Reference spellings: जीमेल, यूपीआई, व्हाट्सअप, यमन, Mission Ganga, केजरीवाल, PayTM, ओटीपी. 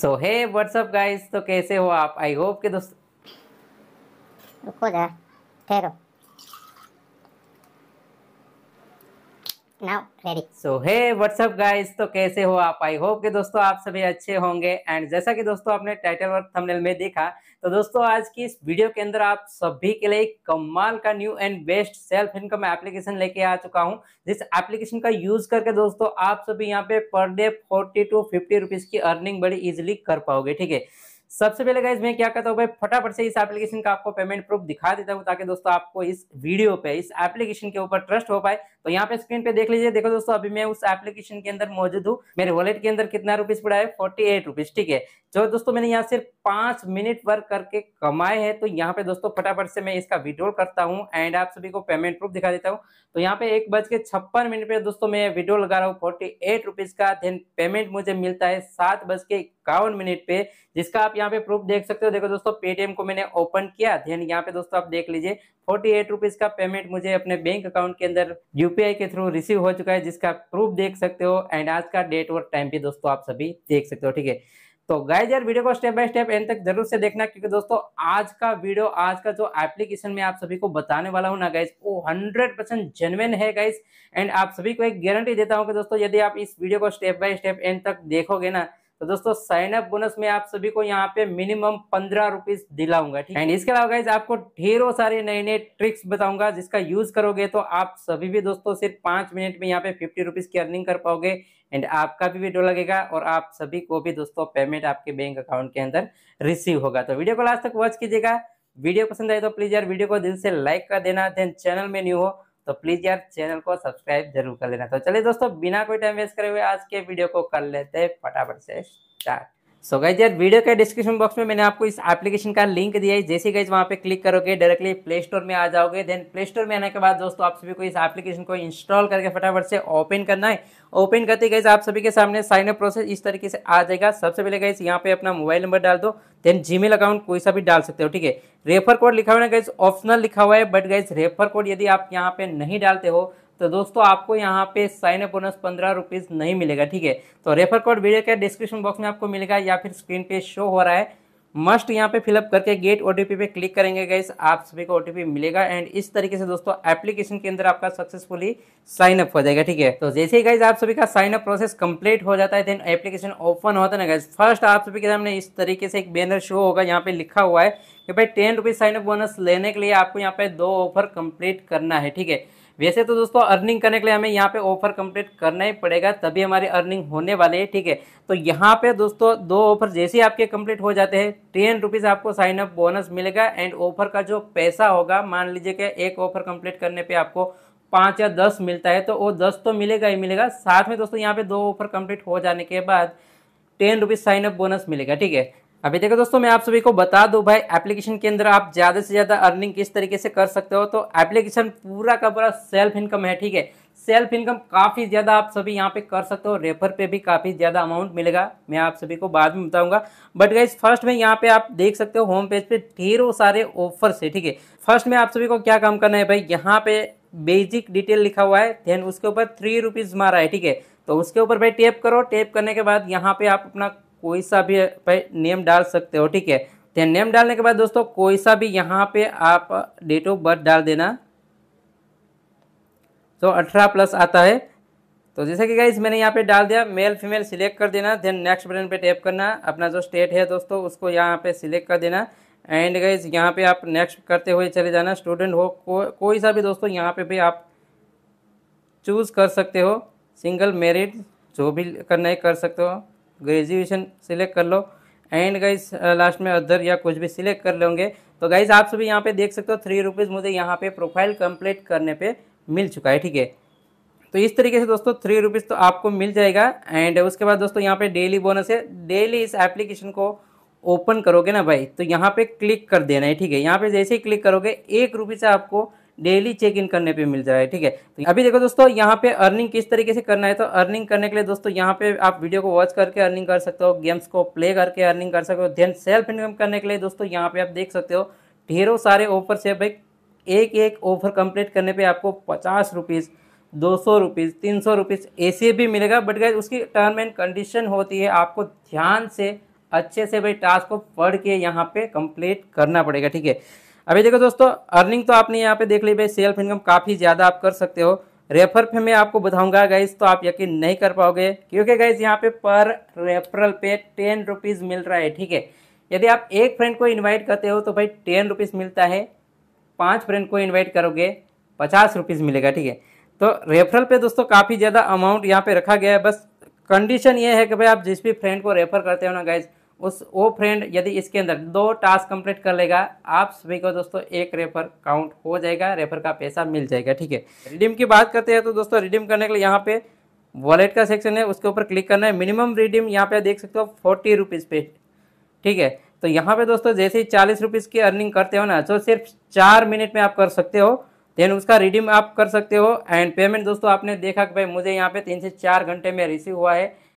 सो hey व्हाट्सअप guys, तो कैसे हो आप? आई होप के दोस्त रुको जरा, ठहरो, now ready. So hey व्हाट्सअप guys, तो कैसे हो आप? आई होप के दोस्तों आप सभी अच्छे होंगे। एंड जैसा कि दोस्तों आपने टाइटल और थंबनेल में देखा, तो दोस्तों आज की इस वीडियो के अंदर आप सभी के लिए कमाल का new and best self income application लेके आ चुका हूं, जिस एप्लीकेशन का यूज करके दोस्तों आप सभी यहां पे पर डे 40 to 50 रुपीज की अर्निंग बड़ी इजिली कर पाओगे। ठीक है, सबसे पहले गाइस मैं क्या कहता हूँ भाई, फटाफट से इस एप्लीकेशन का आपको पेमेंट प्रूफ दिखा देता हूँ, ताकि दोस्तों आपको इस वीडियो पे इस एप्लीकेशन के ऊपर ट्रस्ट हो पाए। तो यहाँ पे स्क्रीन पे देख लीजिए, देखो दोस्तों अभी मैं उस एप्लीकेशन के अंदर मौजूद हूँ। मेरे वॉलेट के अंदर कितना रुपीस पड़ा है? 48 रुपीज। ठीक है, जो दोस्तों मैंने यहाँ सिर्फ 5 मिनट वर्क करके कमाए हैं। तो यहाँ पे दोस्तों फटाफट से मैं इसका विड्रॉल करता हूँ एंड आप सभी को पेमेंट प्रूफ दिखा देता हूँ। तो यहाँ पे 1:56 पे दोस्तों मैं विड्रॉल लगा रहा हूँ 48 रुपीज का। देन पेमेंट मुझे मिलता है 7:51 पे, जिसका आप यहाँ पे प्रूफ देख सकते हो। देखो दोस्तों पेटीएम को मैंने ओपन किया, देन यहाँ पे दोस्तों आप देख लीजिए 48 रुपीज का पेमेंट मुझे अपने बैंक अकाउंट के अंदर यूपीआई के थ्रू रिसीव हो चुका है, जिसका प्रूफ देख सकते हो। एंड आज का डेट और टाइम भी दोस्तों आप सभी देख सकते हो। ठीक है, तो गाइस यार वीडियो को स्टेप बाय स्टेप एंड तक जरूर से देखना, क्योंकि दोस्तों आज का वीडियो, आज का जो एप्लीकेशन मैं आप सभी को बताने वाला हूं ना गाइस, वो 100% जेन्युइन है गाइस। एंड आप सभी को एक गारंटी देता हूं कि दोस्तों यदि आप इस वीडियो को स्टेप बाय स्टेप एंड तक देखोगे ना, तो दोस्तों साइन अप बोनस में आप सभी को यहाँ पे मिनिमम 15 रुपीज दिलाऊंगा। ठीक है, एंड इसके अलावा गाइस आपको ढेरों सारे नए नए ट्रिक्स बताऊंगा, जिसका यूज करोगे तो आप सभी भी दोस्तों सिर्फ 5 मिनट में यहाँ पे 50 रुपीज की अर्निंग कर पाओगे। एंड आपका भी वीडियो लगेगा और आप सभी को भी दोस्तों पेमेंट आपके बैंक अकाउंट के अंदर रिसीव होगा। तो वीडियो को लास्ट तक वॉच कीजिएगा। वीडियो पसंद आए तो प्लीज यार वीडियो को दिल से लाइक कर देना। देन चैनल में न्यू हो तो प्लीज यार चैनल को सब्सक्राइब जरूर कर लेना। तो चलिए दोस्तों बिना कोई टाइम वेस्ट करे हुए आज के वीडियो को कर लेते हैं फटाफट से स्टार्ट। सो गाइस यार वीडियो के डिस्क्रिप्शन बॉक्स में मैंने आपको इस एप्लीकेशन का लिंक दिया है। जैसे गाइस वहां पे क्लिक करोगे डायरेक्टली प्ले स्टोर में आ जाओगे। देन प्ले स्टोर में आने के बाद दोस्तों आप सभी को इस एप्लीकेशन को इंस्टॉल करके फटाफट से ओपन करना है। ओपन करते गाइस आप सभी के सामने साइन अप प्रोसेस इस तरीके से आ जाएगा। सबसे पहले गाइस यहाँ पे अपना मोबाइल नंबर डाल दो, देन जीमेल अकाउंट कोई सा भी डाल सकते हो। ठीक है, रेफर कोड लिखा हुआ है गाइस, ऑप्शनल लिखा हुआ है, बट गाइस रेफर कोड यदि आप यहाँ पे नहीं डालते हो तो दोस्तों आपको यहाँ पे साइन अप बोनस 15 रुपीज नहीं मिलेगा। ठीक है, तो रेफर कोड वीडियो के डिस्क्रिप्शन बॉक्स में आपको मिलेगा या फिर स्क्रीन पे शो हो रहा है। मस्ट यहाँ पे फिलअप करके गेट ओटीपी पे क्लिक करेंगे गाइस, आप सभी को ओटीपी मिलेगा। एंड इस तरीके से दोस्तों एप्लीकेशन के अंदर आपका सक्सेसफुली साइन अप हो जाएगा। ठीक है, तो जैसे ही गाइस आप सभी का साइन अप प्रोसेस कंप्लीट हो जाता है, देन एप्लीकेशन ओपन होता है ना गाइस, फर्स्ट आप सभी के सामने इस तरीके से एक बैनर शो होगा। यहाँ पे लिखा हुआ है कि भाई 10 रुपीज साइन अप बोनस लेने के लिए आपको यहाँ पे 2 ऑफर कंप्लीट करना है। ठीक है, वैसे तो दोस्तों अर्निंग करने के लिए हमें यहाँ पे ऑफर कंप्लीट करना ही पड़ेगा, तभी हमारी अर्निंग होने वाली है। ठीक है, तो यहाँ पे दोस्तों 2 ऑफर जैसे ही आपके कंप्लीट हो जाते हैं 10 रुपीज आपको साइन अप बोनस मिलेगा। एंड ऑफर का जो पैसा होगा, मान लीजिए कि एक ऑफर कंप्लीट करने पे आपको 5 या 10 मिलता है, तो वो 10 तो मिलेगा ही मिलेगा, साथ में दोस्तों यहाँ पे 2 ऑफर कंप्लीट हो जाने के बाद 10 रुपीज साइन अप बोनस मिलेगा। ठीक है, अभी देखो दोस्तों मैं आप सभी को बता दूं भाई, एप्लीकेशन के अंदर आप ज़्यादा से ज़्यादा अर्निंग किस तरीके से कर सकते हो। तो एप्लीकेशन पूरा का पूरा सेल्फ इनकम है। ठीक है, सेल्फ इनकम काफ़ी ज़्यादा आप सभी यहाँ पे कर सकते हो। रेफर पे भी काफ़ी ज़्यादा अमाउंट मिलेगा, मैं आप सभी को बाद में बताऊंगा। बट गाइस फर्स्ट में यहाँ पे आप देख सकते हो होम पेज पे ढेरों सारे ऑफर्स है। ठीक है, फर्स्ट में आप सभी को क्या काम करना है भाई, यहाँ पे बेसिक डिटेल लिखा हुआ है, देन उसके ऊपर 3 रुपीज़ मारा है। ठीक है, तो उसके ऊपर भाई टैप करो। टैप करने के बाद यहाँ पे आप अपना कोई सा भी भाई नेम डाल सकते हो। ठीक है, तो नेम डालने के बाद दोस्तों कोई सा भी यहाँ पे आप डेट ऑफ बर्थ डाल देना, तो 18+ आता है। तो जैसे कि गाइस मैंने यहाँ पे डाल दिया, मेल फीमेल सिलेक्ट कर देना। देन नेक्स्ट बटन पे टैप करना, अपना जो स्टेट है दोस्तों उसको यहाँ पे सिलेक्ट कर देना। एंड गाइस यहाँ पे आप नेक्स्ट करते हुए चले जाना। स्टूडेंट हो कोई सा भी दोस्तों यहाँ पे भी आप चूज़ कर सकते हो। सिंगल मैरिड जो भी करना है कर सकते हो। ग्रेजुएशन सिलेक्ट कर लो। एंड गाइस लास्ट में अदर या कुछ भी सिलेक्ट कर लेंगे। तो गाइस आप सभी यहाँ पे देख सकते हो 3 रुपीज़ मुझे यहाँ पे प्रोफाइल कंप्लीट करने पे मिल चुका है। ठीक है, तो इस तरीके से दोस्तों 3 रुपीज़ तो आपको मिल जाएगा। एंड उसके बाद दोस्तों यहाँ पे डेली बोनस है। डेली इस एप्लीकेशन को ओपन करोगे ना भाई, तो यहाँ पर क्लिक कर देना है। ठीक है, यहाँ पर जैसे ही क्लिक करोगे 1 रुपये आपको डेली चेक इन करने पे मिल जाए। ठीक है, तो अभी देखो दोस्तों यहाँ पे अर्निंग किस तरीके से करना है। तो अर्निंग करने के लिए दोस्तों यहाँ पे आप वीडियो को वॉच करके अर्निंग कर सकते हो, गेम्स को प्ले करके अर्निंग कर सकते हो। देन सेल्फ इनकम करने के लिए दोस्तों यहाँ पे आप देख सकते हो ढेरों सारे ऑफर से भाई, एक ऑफर कंप्लीट करने पर आपको 50 रुपीज़, 200 रुपीज़, 300 रुपीज़ ऐसे भी मिलेगा। बट गाइस उसकी टर्म एंड कंडीशन होती है, आपको ध्यान से अच्छे से भाई टास्क को पढ़ के यहाँ पे कंप्लीट करना पड़ेगा, ठीक है। अभी देखो दोस्तों, अर्निंग तो आपने यहाँ पे देख ली भाई, सेल्फ इनकम काफ़ी ज़्यादा आप कर सकते हो। रेफर पे मैं आपको बताऊंगा गाइज, तो आप यकीन नहीं कर पाओगे, क्योंकि गाइज यहाँ पे पर रेफरल पे 10 रुपीज़ मिल रहा है, ठीक है। यदि आप एक फ्रेंड को इन्वाइट करते हो तो भाई 10 रुपीज़ मिलता है, 5 फ्रेंड को इन्वाइट करोगे 50 रुपीज़ मिलेगा, ठीक है। तो रेफरल पे दोस्तों काफ़ी ज़्यादा अमाउंट यहाँ पे रखा गया है। बस कंडीशन ये है कि भाई आप जिस भी फ्रेंड को रेफर करते हो ना गाइज, वो फ्रेंड यदि इसके अंदर 2 टास्क कंप्लीट कर लेगा, आप सभी को दोस्तों 1 रेफर काउंट हो जाएगा, रेफर का पैसा मिल जाएगा, ठीक है। रिडीम की बात करते हैं तो दोस्तों, रिडीम करने के लिए यहाँ पे वॉलेट का सेक्शन है, उसके ऊपर क्लिक करना है। मिनिमम रिडीम यहाँ पे देख सकते हो 40 रुपीज़ पे, ठीक है। तो यहाँ पे दोस्तों जैसे ही 40 रुपीज़ की अर्निंग करते हो ना, तो सिर्फ 4 मिनट में आप कर सकते हो, देन उसका रिडीम आप कर सकते हो। एंड पेमेंट दोस्तों आपने देखा कि भाई मुझे यहाँ पे 3 से 4 घंटे में रिसीव हुआ है।